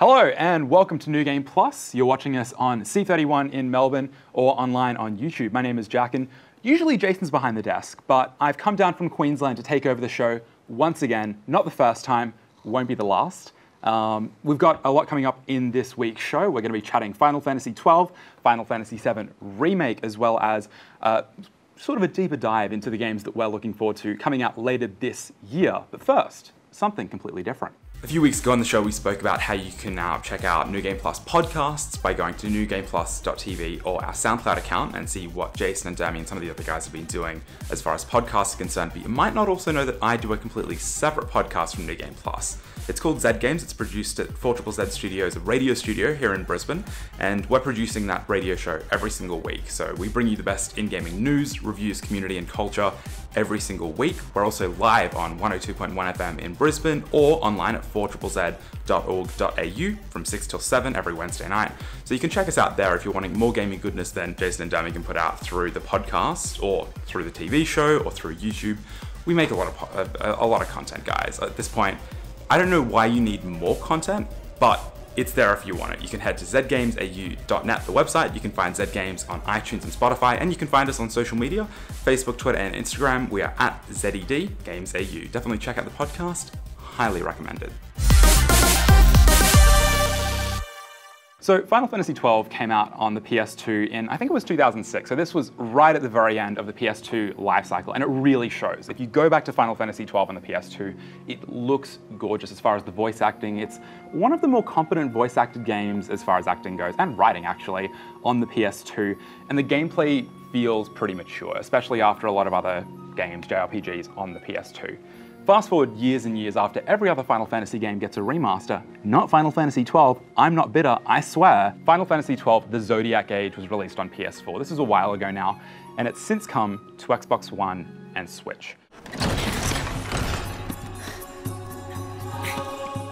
Hello and welcome to New Game Plus. You're watching us on C31 in Melbourne or online on YouTube. My name is Jack and usually Jason's behind the desk, but I've come down from Queensland to take over the show once again. Not the first time, won't be the last. We've got a lot coming up in this week's show. We're going to be chatting Final Fantasy XII, Final Fantasy VII Remake, as well as sort of a deeper dive into the games that we're looking forward to coming out later this year. But first, something completely different. A few weeks ago on the show, we spoke about how you can check out New Game Plus podcasts by going to newgameplus.tv or our SoundCloud account and see what Jason and Dami and some of the other guys have been doing as far as podcasts are concerned. But you might not also know that I do a completely separate podcast from New Game Plus. It's called Zed Games. It's produced at 4ZZZ Studios, a radio studio here in Brisbane, and we're producing that radio show every single week. So we bring you the best in gaming news, reviews, community, and culture every single week. We're also live on 102.1 FM in Brisbane or online at 4ZZZ.org.au from 6 till 7 every Wednesday night. So you can check us out there if you're wanting more gaming goodness than Jason and Dami can put out through the podcast or through the TV show or through YouTube. We make a lot of content, guys. At this point, I don't know why you need more content, but it's there if you want it. You can head to zgamesau.net, the website. You can find Zed Games on iTunes and Spotify, and you can find us on social media, Facebook, Twitter, and Instagram. We are at ZedGamesAU. Definitely check out the podcast. Highly recommended. So Final Fantasy XII came out on the PS2 in, I think it was 2006. So this was right at the very end of the PS2 lifecycle, and it really shows. If you go back to Final Fantasy XII on the PS2, it looks gorgeous as far as the voice acting. It's one of the more competent voice acted games as far as acting goes, and writing actually, on the PS2. And the gameplay feels pretty mature, especially after a lot of other games, JRPGs on the PS2. Fast forward years and years after every other Final Fantasy game gets a remaster, not Final Fantasy XII. I'm not bitter, I swear. Final Fantasy XII, The Zodiac Age, was released on PS4. This is a while ago now, and it's since come to Xbox One and Switch.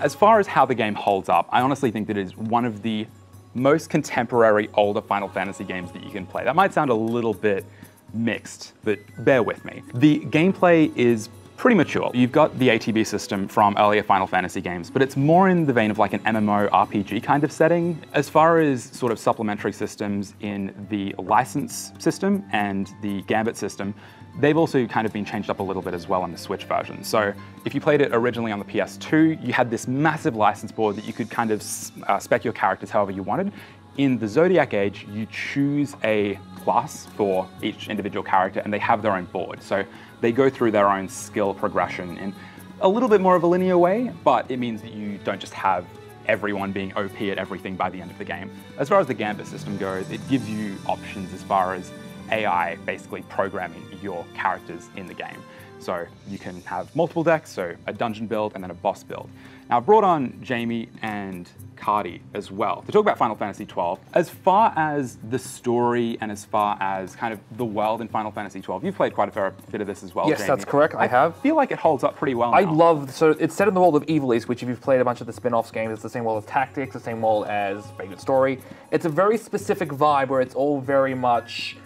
As far as how the game holds up, I honestly think that it is one of the most contemporary, older Final Fantasy games that you can play. That might sound a little bit mixed, but bear with me. The gameplay is pretty mature. You've got the ATB system from earlier Final Fantasy games, but it's more in the vein of like an MMO RPG kind of setting. As far as sort of supplementary systems in the license system and the Gambit system, they've also kind of been changed up a little bit as well on the Switch version. So if you played it originally on the PS2, you had this massive license board that you could kind of spec your characters however you wanted. In the Zodiac Age, you choose a class for each individual character and they have their own board. So they go through their own skill progression in a little bit more of a linear way, but it means that you don't just have everyone being OP at everything by the end of the game. As far as the Gambit system goes, it gives you options as far as AI basically programming your characters in the game. So you can have multiple decks, so a dungeon build and then a boss build. Now I brought on Jamie and Cardi as well to talk about Final Fantasy XII. As far as the story and as far as kind of the world in Final Fantasy XII, you've played quite a fair bit of this as well, Yes, Jamie. That's correct, I have. I feel like it holds up pretty well now. I love, so it's set in the world of Ivalice, which if you've played a bunch of the spin-offs games, it's the same world as Tactics, the same world as Vagrant Story. It's a very specific vibe where it's all very much,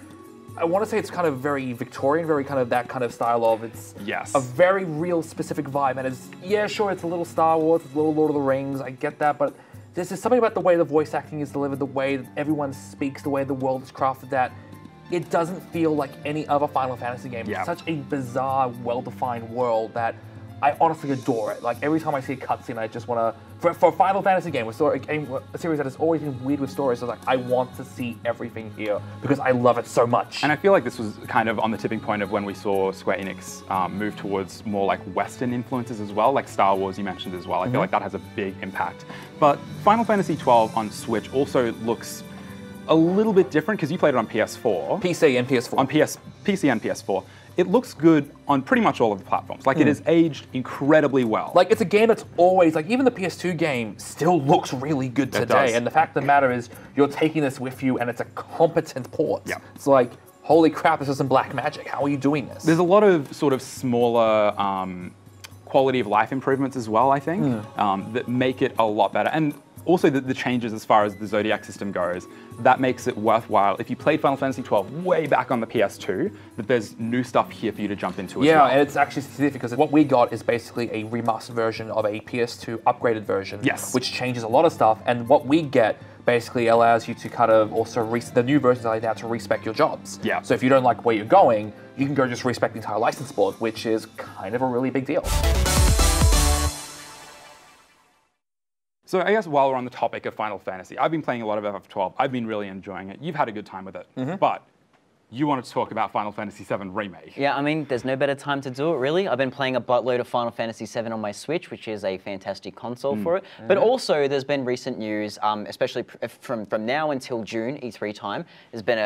I want to say it's kind of very Victorian, very kind of that kind of style of, it's yes, a very real specific vibe, and it's, yeah, sure, it's a little Star Wars, it's a little Lord of the Rings, I get that, but there's just something about the way the voice acting is delivered, the way that everyone speaks, the way the world is crafted, that it doesn't feel like any other Final Fantasy game. Yeah. It's such a bizarre, well-defined world that I honestly adore it. Like, every time I see a cutscene, I just want to, for a Final Fantasy game, a series that has always been weird with stories, so like, I want to see everything here because I love it so much. And I feel like this was kind of on the tipping point of when we saw Square Enix move towards more like Western influences as well, like Star Wars you mentioned as well. I feel like that has a big impact. But Final Fantasy XII on Switch also looks a little bit different because you played it on PS4. PC and PS4. On PC and PS4. It looks good on pretty much all of the platforms. Like, it has aged incredibly well. Like, it's a game that's always, like, even the PS2 game still looks really good today. And the fact of the matter is, you're taking this with you, and it's a competent port. Yeah. It's like, holy crap, this isn't black magic. How are you doing this? There's a lot of sort of smaller quality of life improvements as well, I think, that make it a lot better. And Also the changes as far as the Zodiac system goes, that makes it worthwhile. If you played Final Fantasy XII way back on the PS2, that there's new stuff here for you to jump into as well. Yeah, and it's actually specific because what we got is basically a remastered version of a PS2 upgraded version, which changes a lot of stuff, and what we get basically allows you to kind of also, the new versions allow you now to respec your jobs. Yeah. So if you don't like where you're going, you can go just respec the entire license board, which is kind of a really big deal. So I guess while we're on the topic of Final Fantasy, I've been playing a lot of FF12. I've been really enjoying it. You've had a good time with it. Mm-hmm. But you wanted to talk about Final Fantasy VII Remake. Yeah, I mean, there's no better time to do it, really. I've been playing a buttload of Final Fantasy VII on my Switch, which is a fantastic console for it. But also, there's been recent news, especially from now until June, E3 time, there's been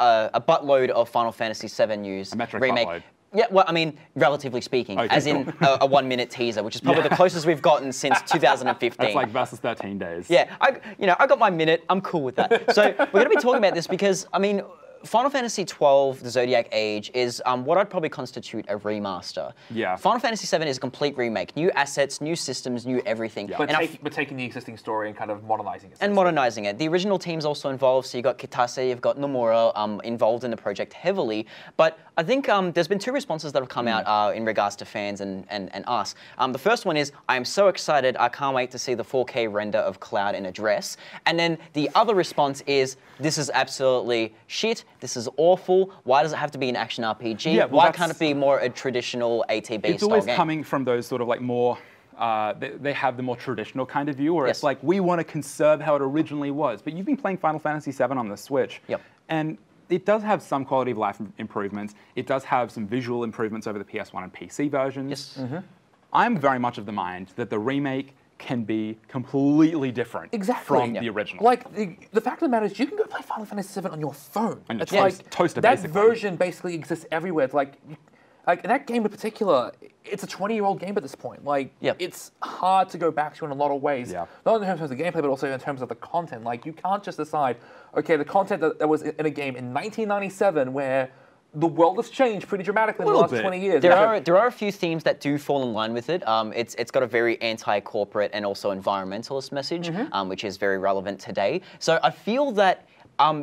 a buttload of Final Fantasy VII news. A metric Remake. Buttload. Yeah, well, I mean, relatively speaking, okay, as in a one-minute teaser, which is probably the closest we've gotten since 2015. That's like versus 13 days. Yeah, I got my minute. I'm cool with that. So we're going to be talking about this because, I mean, Final Fantasy XII, The Zodiac Age, is what I'd probably constitute a remaster. Yeah. Final Fantasy VII is a complete remake. New assets, new systems, new everything. Yeah. But taking the existing story and kind of modernizing it. And modernizing it. The original team's also involved, so you've got Kitase, you've got Nomura involved in the project heavily. But I think there's been two responses that have come out in regards to fans and us. The first one is, I am so excited, I can't wait to see the 4K render of Cloud in a dress. And then the other response is, this is absolutely shit. This is awful. Why does it have to be an action RPG? Yeah, well, why can't it be more a traditional ATB style game? It's always coming from those sort of like more, they have the more traditional kind of view where it's like, we want to conserve how it originally was. But you've been playing Final Fantasy VII on the Switch. Yep. And it does have some quality of life improvements. It does have some visual improvements over the PS1 and PC versions. Yes. Mm-hmm. I'm very much of the mind that the remake can be completely different from the original. Like, the fact of the matter is, you can go play Final Fantasy VII on your phone. And it's like, toaster, basically. That version basically exists everywhere. It's like that game in particular, it's a 20-year-old game at this point. Like, it's hard to go back to in a lot of ways. Yeah. Not in terms of the gameplay, but also in terms of the content. Like, you can't just decide, okay, the content that was in a game in 1997 where the world has changed pretty dramatically in the last 20 years. There are a few themes that do fall in line with it. It's got a very anti-corporate and also environmentalist message, which is very relevant today. So I feel that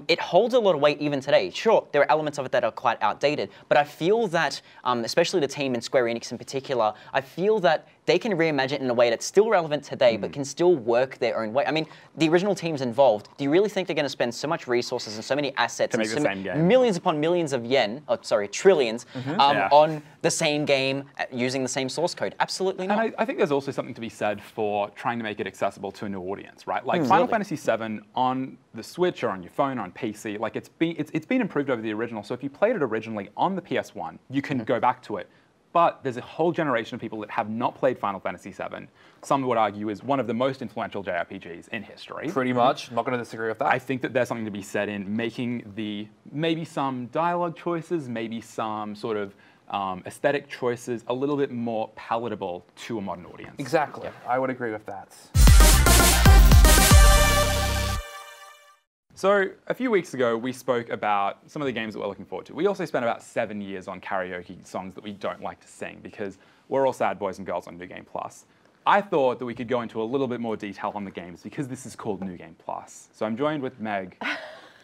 it holds a lot of weight even today. Sure, there are elements of it that are quite outdated, but I feel that, especially the team in Square Enix in particular, I feel that they can reimagine it in a way that's still relevant today, but can still work their own way. I mean, the original team's involved. Do you really think they're going to spend so much resources and so many assets to make the same game? Millions upon millions of yen, oh, sorry, trillions, on the same game using the same source code? Absolutely not. And I think there's also something to be said for trying to make it accessible to a new audience, right? Like Final Fantasy VII on the Switch or on your phone, on PC, like it's been improved over the original. So if you played it originally on the PS1, you can go back to it. But there's a whole generation of people that have not played Final Fantasy VII. Some would argue is one of the most influential JRPGs in history. Pretty much. I'm not going to disagree with that. I think that there's something to be said in making the, maybe some dialogue choices, maybe some sort of aesthetic choices a little bit more palatable to a modern audience. Exactly. Yeah. I would agree with that. So a few weeks ago, we spoke about some of the games that we're looking forward to. We also spent about 7 years on karaoke songs that we don't like to sing because we're all sad boys and girls on New Game Plus. I thought that we could go into a little bit more detail on the games because this is called New Game Plus. So I'm joined with Meg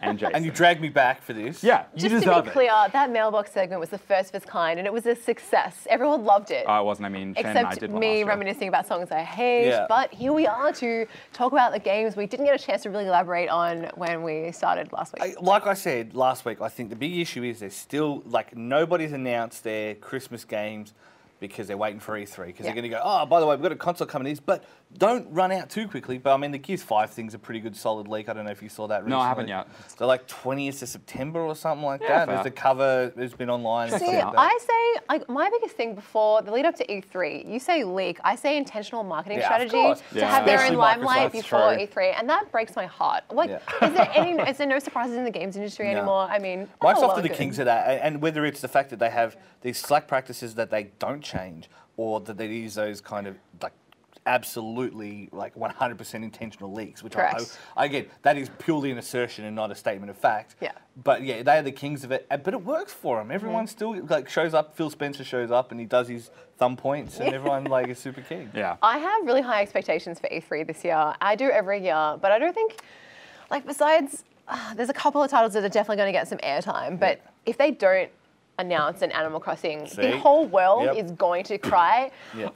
and Jason. And you dragged me back for this. Yeah, you deserve it. Just to be clear, that mailbox segment was the first of its kind and it was a success. Everyone loved it. I wasn't, I mean, Chen and I did one last year. Except me reminiscing about songs I hate, but here we are to talk about the games we didn't get a chance to really elaborate on when we started last week. Like I said last week, I think the big issue is there's still, like, nobody's announced their Christmas games because they're waiting for E3, because they're going to go, oh, by the way, we've got a console coming in, but don't run out too quickly. But I mean, the Gears 5 thing's a pretty good solid leak. I don't know if you saw that recently. No, I haven't yet. So like 20th of September or something like that. There's a cover that's been online. See, I say, like, my biggest thing before the lead up to E3, you say leak, I say intentional marketing strategy to have their own limelight before E3, and that breaks my heart. Like, is there no surprises in the games industry anymore? I mean, Microsoft are the kings of that, and whether it's the fact that they have these slack practices that they don't change, or that they use those kind of like absolutely like 100% intentional leaks, which I get. That is purely an assertion and not a statement of fact. Yeah. But yeah, they are the kings of it. But it works for them. Everyone still like shows up. Phil Spencer shows up and he does his thumb points, and everyone like is super keen. Yeah. I have really high expectations for E3 this year. I do every year, but I don't think, like, besides, there's a couple of titles that are definitely going to get some airtime. But if they don't announce an Animal Crossing, the whole world is going to cry.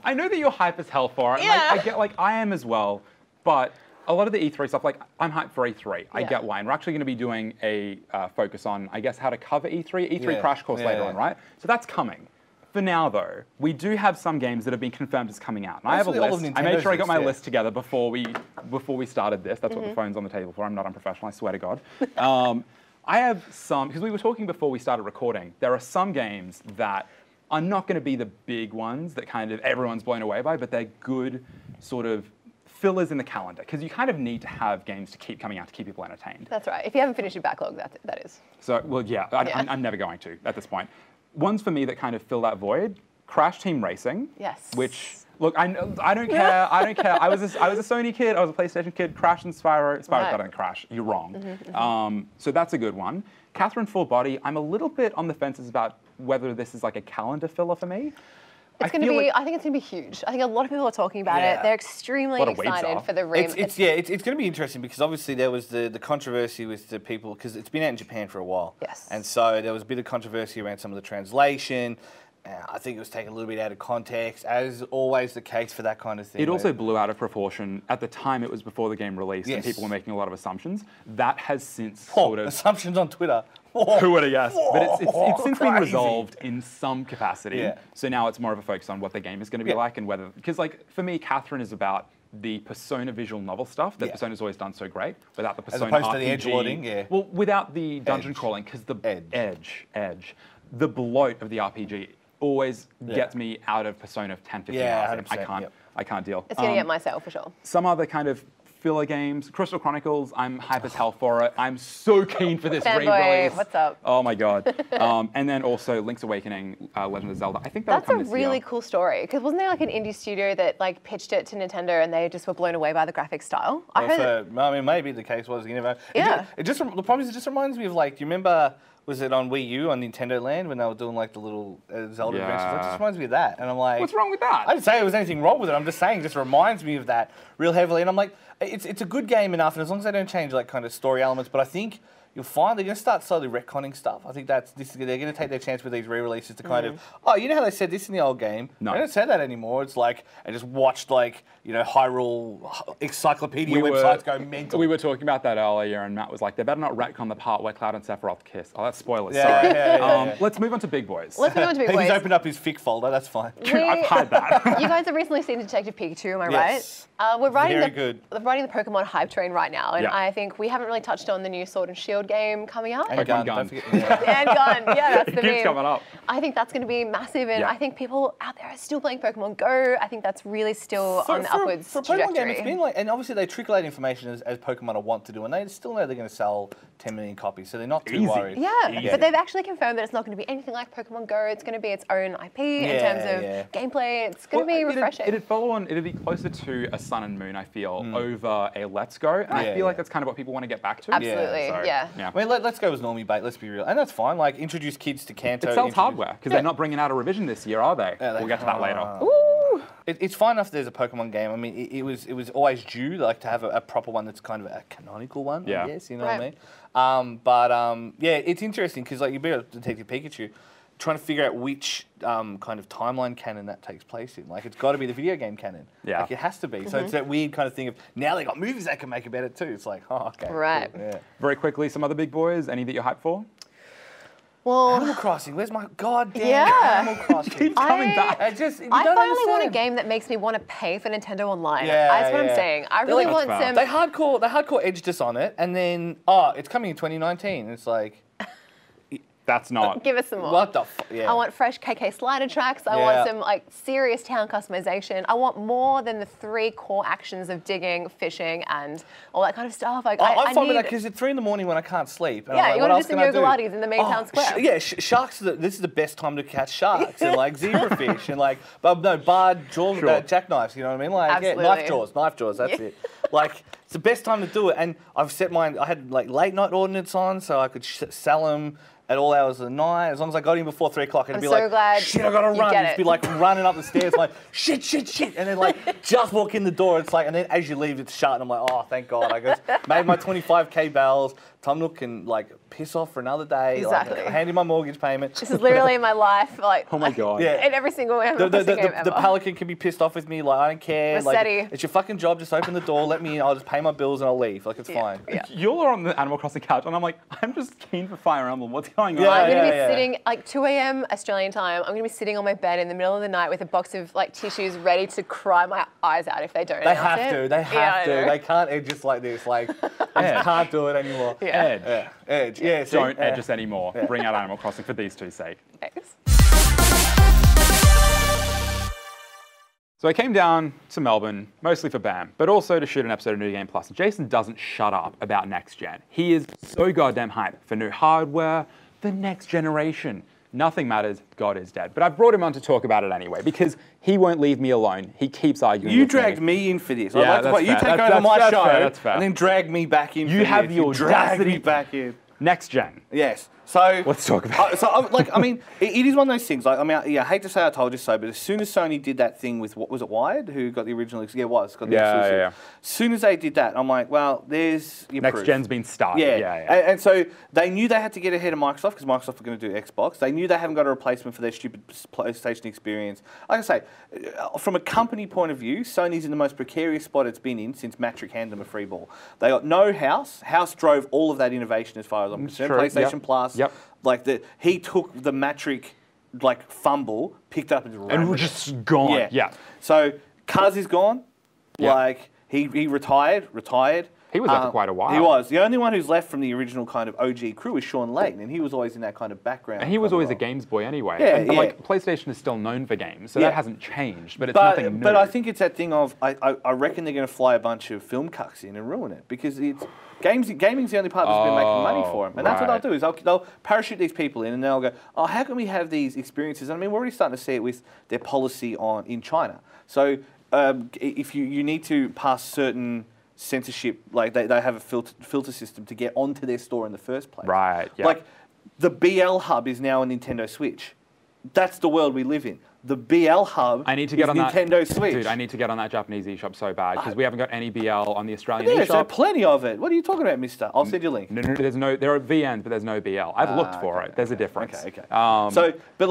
I know that you're hype as hell for it. Yeah. Like, I get, like, I am as well, but a lot of the E3 stuff, like, I'm hyped for E3. I get why. And we're actually going to be doing a focus on, I guess, how to cover E3. E3 crash course later on, right? So that's coming. For now, though, we do have some games that have been confirmed as coming out. And I have a list. I made sure I got my list together before we started this. That's what the phone's on the table for. I'm not unprofessional, I swear to God. I have some, because we were talking before we started recording, there are some games that are not going to be the big ones that kind of everyone's blown away by, but they're good sort of fillers in the calendar, because you kind of need to have games to keep coming out to keep people entertained. That's right. If you haven't finished your backlog, that is. So, well, I'm never going to at this point. Ones for me that kind of fill that void, Crash Team Racing. Yes. Which, look, I don't care. I don't care. I was a Sony kid. I was a PlayStation kid. Crash and Spyro. Spyro's better than Crash. You're wrong. So that's a good one. Catherine Full Body. I'm a little bit on the fences about whether this is like a calendar filler for me. It's going to be. Like, I think it's going to be huge. I think a lot of people are talking about it. They're extremely excited for the remake. It's going to be interesting, because obviously there was the controversy with the people, because it's been out in Japan for a while. Yes. And so there was a bit of controversy around some of the translation. I think it was taken a little bit out of context, as always the case for that kind of thing. It also blew out of proportion. At the time, it was before the game released, and people were making a lot of assumptions. That has since sort of... Assumptions on Twitter. Who would have guessed? But it's since been resolved in some capacity. Yeah. So now it's more of a focus on what the game is going to be like, and whether... Because, like, for me, Catherine is about the Persona visual novel stuff that Persona's always done so great, without the Persona RPG. As opposed to the edgelording, Well, without the dungeon crawling, because the edge. The bloat of the RPG always gets me out of Persona 10, 15 hours. I can't deal. It's going to get myself for sure. Some other kind of filler games. Crystal Chronicles, I'm hype as hell for it. I'm so keen for this re-release. What's up? Oh my God. And then also Link's Awakening, Legend of Zelda. I think that'll come this year. That's a really cool story, because wasn't there like an indie studio that like pitched it to Nintendo and they just were blown away by the graphic style? I heard I mean, maybe the case was, you never know. The problem is it just reminds me of, like, do you remember... Was it on Wii U, on Nintendo Land, when they were doing like the little Zelda adventures? It just reminds me of that. And I'm like... What's wrong with that? I didn't say there was anything wrong with it. I'm just saying it just reminds me of that real heavily. And I'm like, it's a good game enough, and as long as they don't change like kind of story elements, but I think... You'll find they're going to start slowly retconning stuff. I think they're going to take their chance with these re-releases to kind of, you know how they said this in the old game? No. They don't say that anymore. It's like, I just watched, like, you know, Hyrule encyclopedia websites go mental. We were talking about that earlier, and Matt was like, they better not retcon the part where Cloud and Sephiroth kiss. Oh, that's spoilers, sorry. Let's move on to Big Boys. Let's move on to Big Boys. He's opened up his fic folder, that's fine. I've hide that. You guys have recently seen Detective Pikachu, am I right? We're riding the Pokemon hype train right now, and I think we haven't really touched on the new Sword and Shield game coming out. And Gun. Don't forget, that's the meme. Coming up. I think that's going to be massive, and I think people out there are still playing Pokemon Go. I think that's really still on the upwards trajectory. Pokemon game, it's been like, and obviously they trickle out information as Pokemon are wont to do, and they still know they're going to sell 10 million copies, so they're not too worried. Yeah, but they've actually confirmed that it's not going to be anything like Pokemon Go. It's going to be its own IP in terms of gameplay. It's going to be refreshing. It'd follow on. It'd be closer to a Sun and Moon, I feel, over a Let's Go, and I feel like that's kind of what people want to get back to. Absolutely, Yeah. I mean, Let's Go as normie bait, let's be real. And that's fine, like, introduce kids to Kanto. It sells hardware, because they're not bringing out a revision this year, are they? We'll get to that later. Ooh. It's fine enough there's a Pokemon game. I mean, it was always due, like, to have a proper one that's kind of a canonical one, I guess, you know what I mean? Yeah, it's interesting, because, like, you'd be able to take your Pikachu, trying to figure out which kind of timeline canon that takes place in. Like, it's got to be the video game canon. Yeah. Like, it has to be. So it's that weird kind of thing of, now they got movies they can make about it too. It's like, oh, okay. Right. Cool. Yeah. Very quickly, some other big boys. Any that you're hyped for? Well, Animal Crossing. Where's my goddamn Animal Crossing? Keeps coming back. I finally want a game that makes me want to pay for Nintendo Online. That's what I'm saying. I really want some. They hardcore edged us on it, and then it's coming in 2019. It's like. That's not. Give us some more. What the f yeah. I want fresh KK slider tracks. I want some like serious town customization. I want more than the 3 core actions of digging, fishing, and all that kind of stuff. Like, I'm fine with that because it's 3 in the morning when I can't sleep. And yeah, I'm like, you want to do some yogalatis in the main town square. Sharks. This is the best time to catch sharks and like zebrafish and like barred jaws, jackknives. You know what I mean? Like knife jaws. That's it. Like. It's the best time to do it, and I've set mine. I had like late night ordinance on, so I could sell them at all hours of the night. As long as I got in before 3 o'clock, it'd be so like, glad shit, I gotta run. It'd be like running up the stairs, like shit, shit, shit, and then like just walk in the door. It's like, and then as you leave, it's shut, and I'm like, oh, thank God, I just made my 25K bells. Tamnook can like piss off for another day. Exactly. Like, hand in my mortgage payment. This is literally my life. Like, oh my God. Yeah. In every single way. The Pelican can be pissed off with me. Like, I don't care. Like, it's your fucking job. Just open the door. Let me in. I'll just pay my bills and I'll leave. Like, it's fine. Yeah. You're on the Animal Crossing couch, and I'm like, I'm just keen for Fire Emblem. What's going on? I'm gonna be sitting like 2 AM Australian time. I'm gonna be sitting on my bed in the middle of the night with a box of like tissues, ready to cry my eyes out if they don't. They have to. They have to. They can't edge us like this. Like, I can't do it anymore. Yeah. Edge. Yeah, see, don't edge us anymore. Yeah. Bring out Animal Crossing for these two's sake. Thanks. So I came down to Melbourne, mostly for BAM, but also to shoot an episode of New Game Plus. And Jason doesn't shut up about next gen. He is so goddamn hyped for new hardware, the next generation. Nothing matters, God is dead. But I brought him on to talk about it anyway, because he won't leave me alone. He keeps arguing. You dragged me in for this. Yeah, I'd like to, you take over my show and then drag me back in. You have your audacity back in. Next gen. Yes. So let's talk about it. It is one of those things. Like, I hate to say I told you so, but as soon as Sony did that thing with, what was it, Wired? Who got the original? Yeah, it was. Got the exclusive. Yeah. As soon as they did that, I'm like, well, there's your next proof. Gen's been started. Yeah. And so they knew they had to get ahead of Microsoft because Microsoft were going to do Xbox. They knew they haven't got a replacement for their stupid PlayStation experience. Like I say, from a company point of view, Sony's in the most precarious spot it's been in since Mattrick handed them a free ball. They got no house. House drove all of that innovation, as far as I'm concerned. Sure, PlayStation Plus. Yep. Like he took the Mattrick like fumble, picked up and just gone. Yeah. So Kaz is gone. Yep. Like he retired. He was there for quite a while. He was. The only one who's left from the original kind of OG crew is Sean Layton, and he was always in that kind of background. And he was always a games boy anyway. Yeah, and, like, PlayStation is still known for games, so that hasn't changed, but it's nothing new. But I think it's that thing of, I reckon they're going to fly a bunch of film cucks in and ruin it, because it's... Gaming's the only part that's been making money for them. And that's what they'll do, is they'll parachute these people in and they'll go, oh, how can we have these experiences? And I mean, we're already starting to see it with their policy in China. So if you need to pass certain censorship, like they have a filter system to get onto their store in the first place. Right, yeah. Like, the BL Hub is now a Nintendo Switch. That's the world we live in. The BL Hub is Nintendo Switch. Dude, I need to get on that Japanese eShop so bad, because we haven't got any BL on the Australian eShop. There's plenty of it. What are you talking about, mister? I'll send you a link. No, there's no. There are VNs, but there's no BL. I've looked for it. There's a difference. Okay. But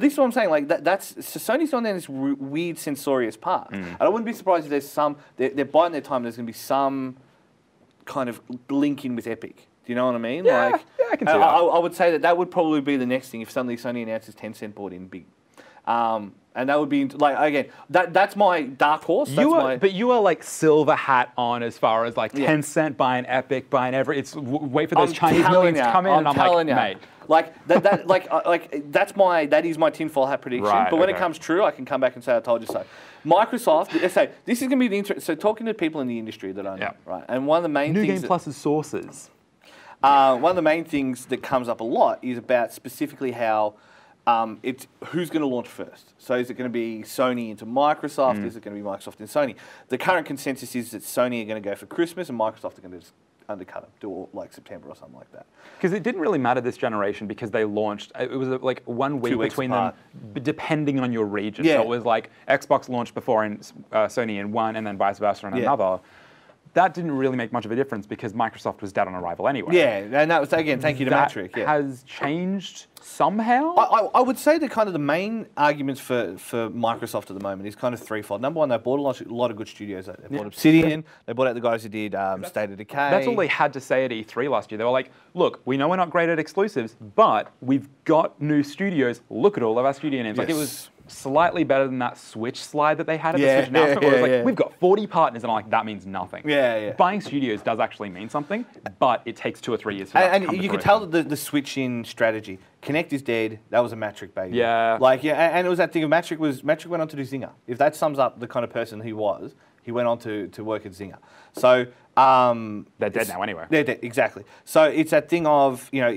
this is what I'm saying. Like, so Sony's on there in this weird censorious part. Mm. And I wouldn't be surprised if there's some, they're biding their time, there's going to be some kind of link in with Epic. Do you know what I mean? Yeah, like, I can see that. I would say that would probably be the next thing if suddenly Sony announces Tencent bought in big. And that would be, like, again, that's my dark horse. But you are like silver hat on as far as like Tencent buying Epic, buying every, wait for those Chinese millions to come in, and I'm like, mate. Like that that is my tinfoil hat prediction. Right, but when it comes true, I can come back and say I told you so. Microsoft, so this is going to be the interest. So talking to people in the industry that I know, right? And one of the main things. New Game Plus's sources. One of the main things that comes up a lot is about specifically how it's who's going to launch first. So is it going to be Sony into Microsoft? Is it going to be Microsoft and Sony? The current consensus is that Sony are going to go for Christmas and Microsoft are going to just undercut them, do like September or something like that. Because it didn't really matter this generation because they launched, it was like 1 week between apart. Them, depending on your region. Yeah. So it was like Xbox launched before and Sony in one and then vice versa in another. That didn't really make much of a difference because Microsoft was dead on arrival anyway. Yeah, and that was, again, thank you to Mattrick. That has changed somehow? I would say that kind of the main arguments for Microsoft at the moment is kind of threefold. Number one, they bought a lot of good studios. They bought Obsidian, they bought out the guys who did State of Decay. That's all they had to say at E3 last year. They were like, look, we know we're not great at exclusives, but we've got new studios. Look at all of our studio names. Yes. Like, it was slightly better than that Switch slide that they had at the Switch announcement, where it was like, we've got 40 partners, and I'm like, that means nothing. Buying studios does actually mean something, but it takes 2 or 3 years for that to come to fruition. And you could tell the switch in strategy. Connect is dead, that was a Mattrick baby. And it was that thing of Mattrick went on to do Zinger. If that sums up the kind of person he was, he went on to work at Zinger. So they're dead now anyway. They're dead, exactly. So it's that thing of, you know,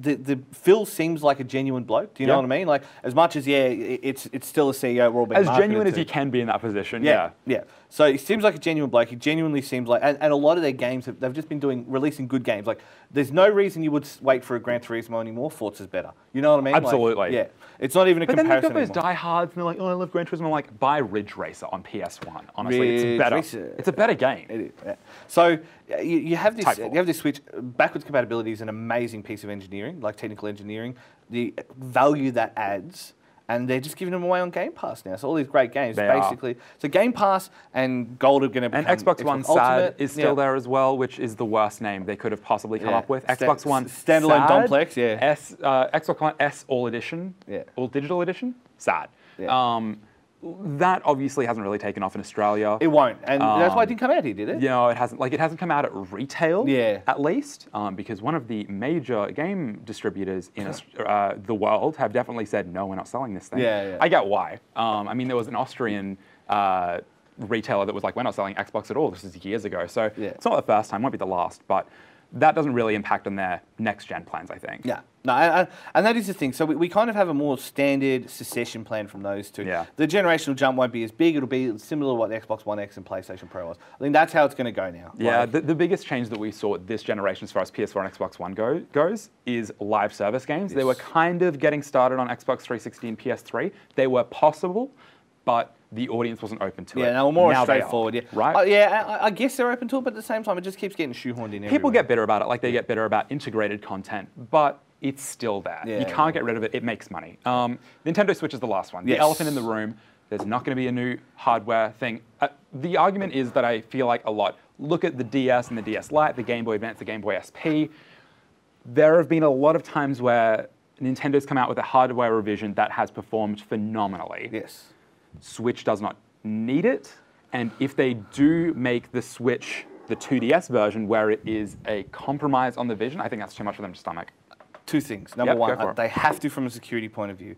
the Phil seems like a genuine bloke. Do you know what I mean? Like, as much as it's still a CEO. We're all being as genuine as you can be in that position. Yeah. So he seems like a genuine bloke. He genuinely seems like, and a lot of their games they've just been releasing good games. Like, there's no reason you would wait for a Gran Turismo anymore. Forza's better. You know what I mean? Absolutely. Like, yeah. It's not even a comparison. But then they've got those diehards, and they're like, oh, I love Gran Turismo. I'm like, buy Ridge Racer on PS1. Honestly, it's better. It's a better game. It is. Yeah. So you have this Switch. Backwards compatibility is an amazing piece of engineering, like technical engineering. The value that adds, and they're just giving them away on Game Pass now. So all these great games, So Game Pass and Gold are going to be. And Xbox One Ultimate is still there as well, which is the worst name they could have possibly come up with. Xbox One Standalone Domplex, Xbox One S All Edition, All Digital Edition, sad. That obviously hasn't really taken off in Australia. It won't, and that's why it didn't come out here, did it? You know, it hasn't. Like, it hasn't come out at retail, at least, because one of the major game distributors in the world have definitely said, no, we're not selling this thing. I get why. I mean, there was an Austrian retailer that was like, we're not selling Xbox at all. This is years ago, so it's not the first time, won't be the last, but that doesn't really impact on their next-gen plans, I think. No, and that is the thing. So we kind of have a more standard succession plan from those two. The generational jump won't be as big. It'll be similar to what the Xbox One X and PlayStation Pro was. I think that's how it's going to go now. The biggest change that we saw this generation as far as PS4 and Xbox One goes is live service games. They were kind of getting started on Xbox 360 and PS3. They were possible, but the audience wasn't open to it. Yeah, they were more straightforward. Right? I guess they're open to it, but at the same time, it just keeps getting shoehorned in everywhere. People get better about it, like they get better about integrated content, but it's still there. You can't get rid of it. It makes money. Nintendo Switch is the last one. The elephant in the room. There's not going to be a new hardware thing. The argument is that I feel like a lot. Look at the DS and the DS Lite, the Game Boy Advance, the Game Boy SP. There have been a lot of times where Nintendo's come out with a hardware revision that has performed phenomenally. Switch does not need it, and if they do make the Switch the 2DS version where it is a compromise on the vision, I think that's too much for them to stomach. Two things. Number one, they have to from a security point of view.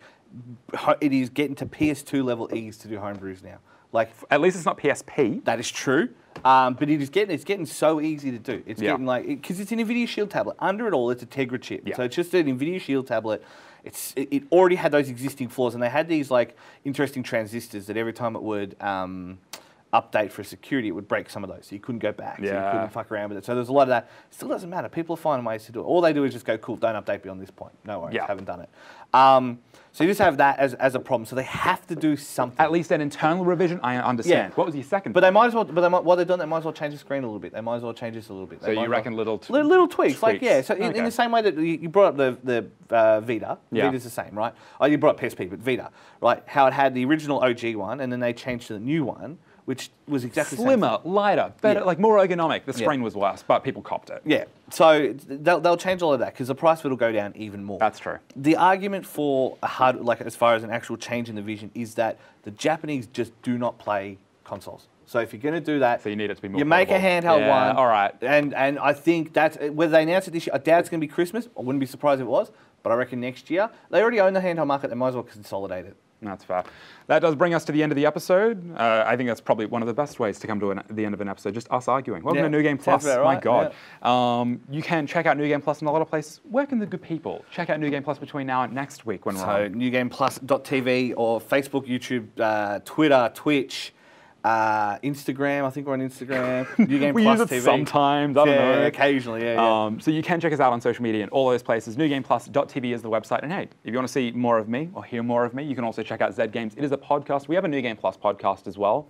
It is getting to PS2 level ease to do homebrews now. Like, at least it's not PSP. That is true. But it's getting so easy to do. It's getting like, because it's an Nvidia Shield tablet. Under it all, it's a Tegra chip. So it's just an Nvidia Shield tablet. It already had those existing flaws, and they had these like interesting transistors that every time it would update for security, it would break some of those. So you couldn't go back. So you couldn't fuck around with it. So there's a lot of that. Still doesn't matter. People are finding ways to do it. All they do is just go, cool, don't update beyond this point. No worries, haven't done it. So you just have that as a problem. So they have to do something. At least an internal revision, I understand. What was your second? But they might as well. But while they're done, they might as well change the screen a little bit. They might as well change this a little bit. So you reckon little tweaks, like So in the same way that you brought up the Vita, Vita's the same, right? Oh, you brought up PSP, but Vita, right? How it had the original OG one, and then they changed to the new one, which was exactly slimmer, lighter, better, like more ergonomic. The screen was worse, but people copped it. So they'll change all of that because the price will go down even more. That's true. The argument for a hard, like as far as an actual change in the vision, is that the Japanese just do not play consoles. So if you're going to do that, so you need it to be more. You make a handheld one. All right. And I think that's whether they announce it this year. I doubt it's going to be Christmas. I wouldn't be surprised if it was, but I reckon next year they already own the handheld market. They might as well consolidate it. That's fair. That does bring us to the end of the episode. I think that's probably one of the best ways to come to the end of an episode, just us arguing. Welcome to New Game Plus. Right. My God. You can check out New Game Plus in a lot of places. Where can the good people check out New Game Plus between now and next week when we're on? So newgameplus.tv or Facebook, YouTube, Twitter, Twitch, Instagram. I think we're on Instagram. New Game Plus use it TV. Sometimes. I don't know. Occasionally. So you can check us out on social media and all those places. NewGamePlus.tv is the website. And hey, if you want to see more of me or hear more of me, you can also check out Zed Games. It is a podcast. We have a New Game Plus podcast as well.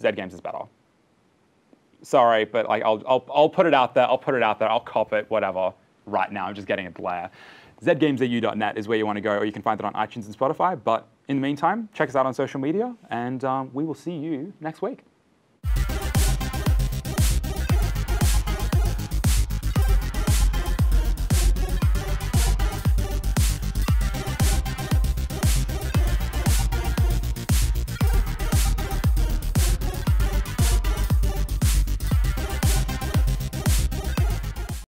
Zed Games is better. Sorry, but like I'll put it out there. I'll cop it. Whatever. Right now, I'm just getting a glare. ZedGamesEU.net is where you want to go, or you can find it on iTunes and Spotify. But in the meantime, check us out on social media, and we will see you next week.